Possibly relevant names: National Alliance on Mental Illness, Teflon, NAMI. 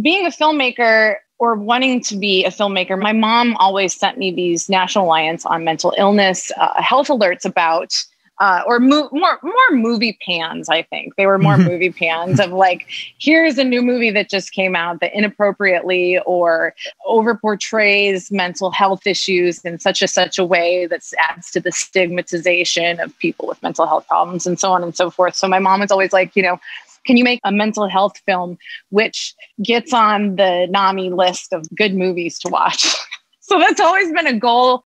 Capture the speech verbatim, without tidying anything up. being a filmmaker or wanting to be a filmmaker, my mom always sent me these National Alliance on Mental Illness uh, health alerts about, uh, or mo- more more movie pans, I think. They were more movie pans of like, here's a new movie that just came out that inappropriately or over portrays mental health issues in such a such a way that adds to the stigmatization of people with mental health problems and so on and so forth. So my mom is always like, you know, can you make a mental health film which gets on the NAMI list of good movies to watch? So that's always been a goal